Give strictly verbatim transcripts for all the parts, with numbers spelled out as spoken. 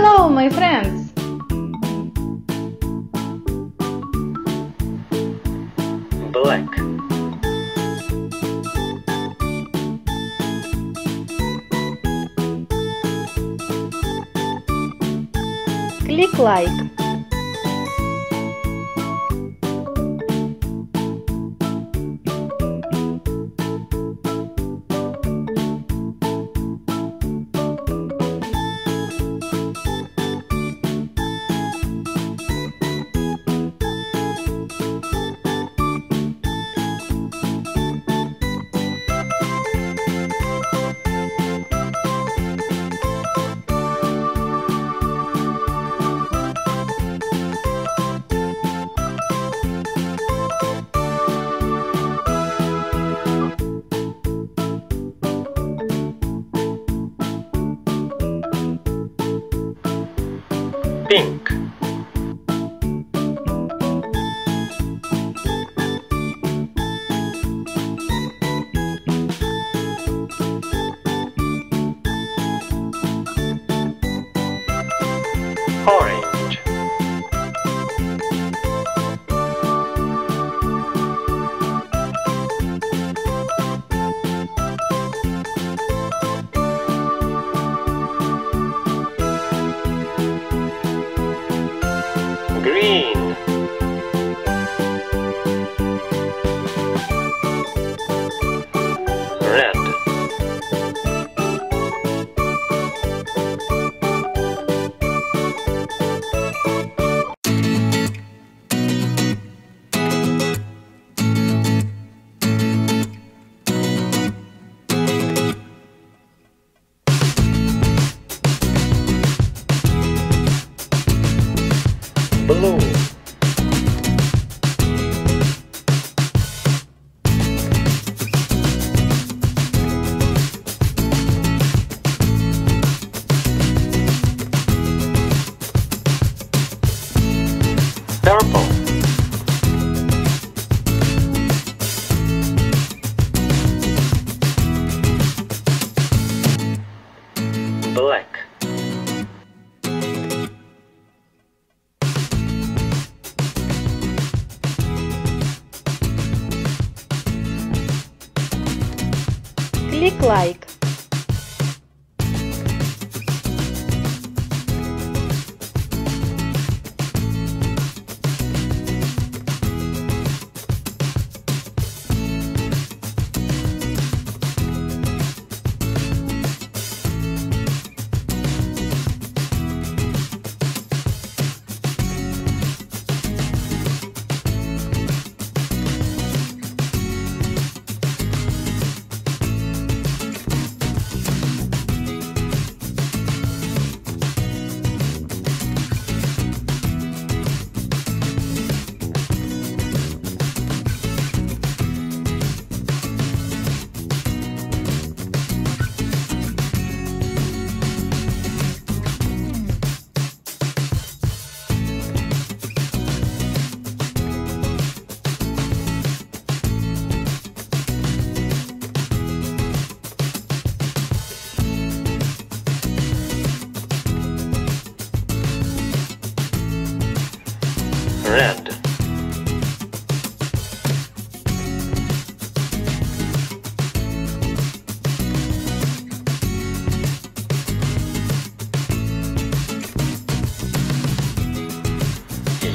Hello, my friends! Black, click like, pink, orange, green, red, blue, purple, black, click like, red,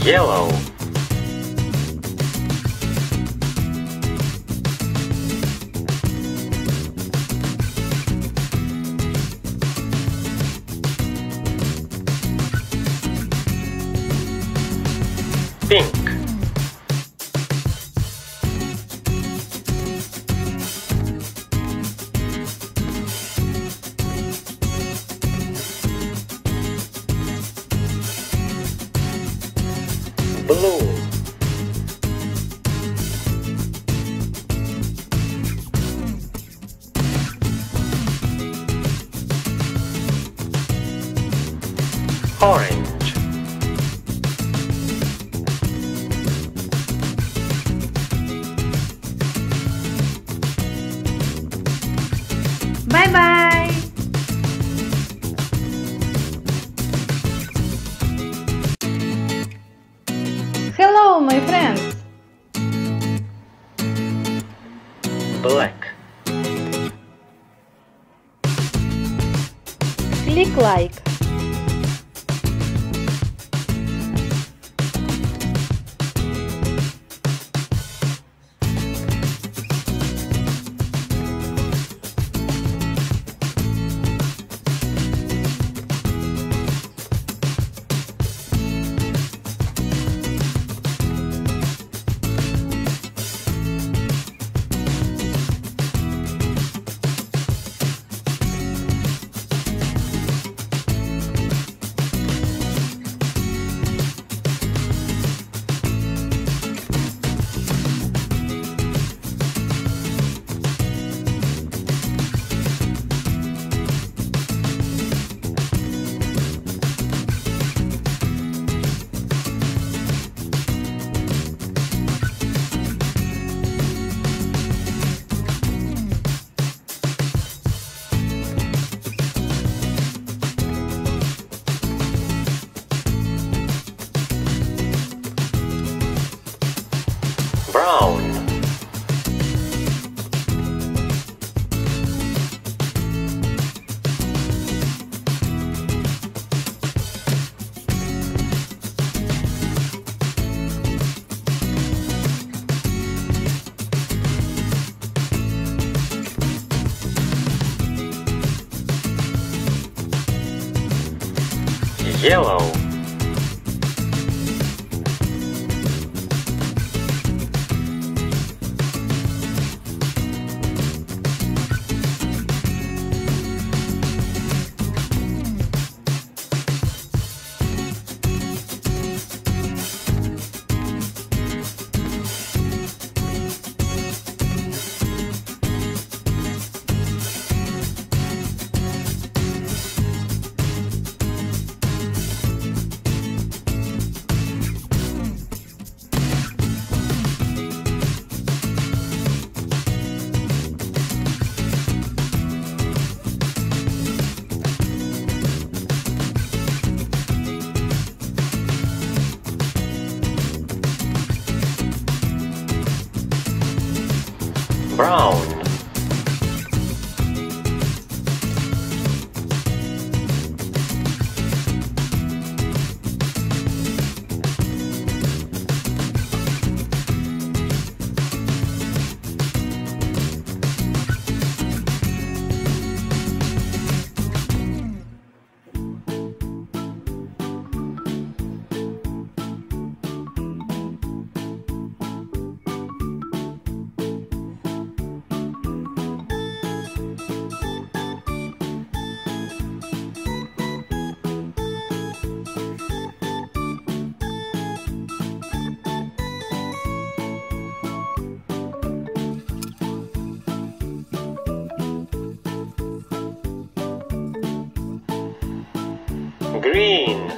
yellow, pink, blue, orange, bye bye. Click like. Brown. Yellow. Brown. Green.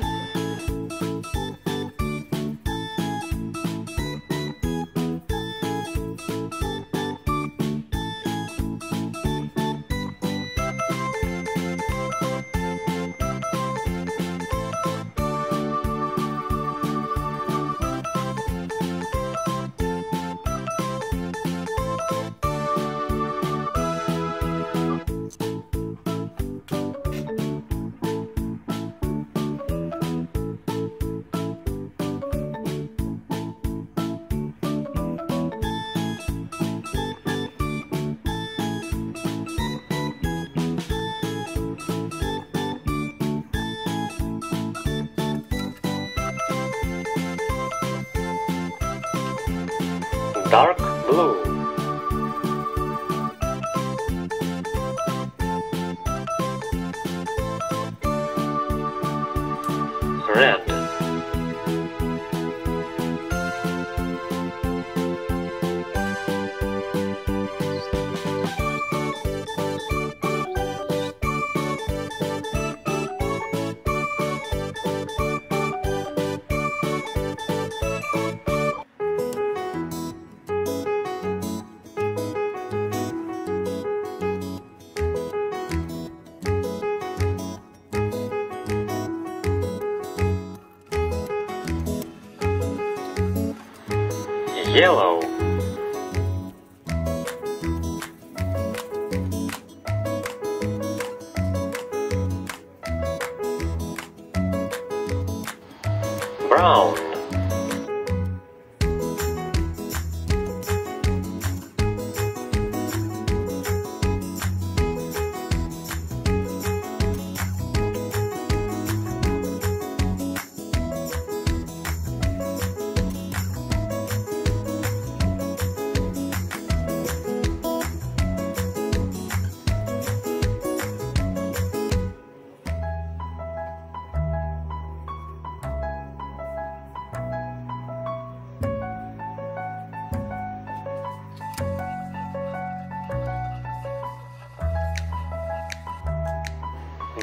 Dark blue. Red. Yellow. brown.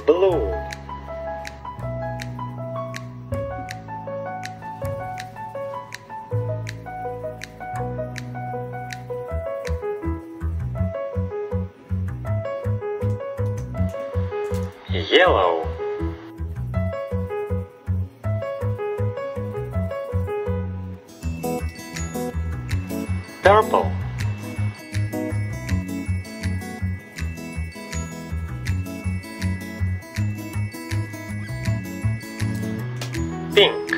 Blue, yellow, purple, pink.